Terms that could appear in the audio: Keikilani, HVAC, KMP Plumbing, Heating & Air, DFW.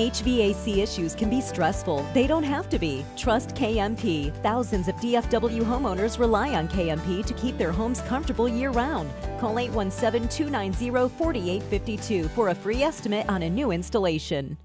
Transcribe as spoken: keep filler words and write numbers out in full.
H V A C issues can be stressful. They don't have to be. Trust K M P. Thousands of D F W homeowners rely on K M P to keep their homes comfortable year-round. Call eight one seven, two nine zero, four eight five two for a free estimate on a new installation.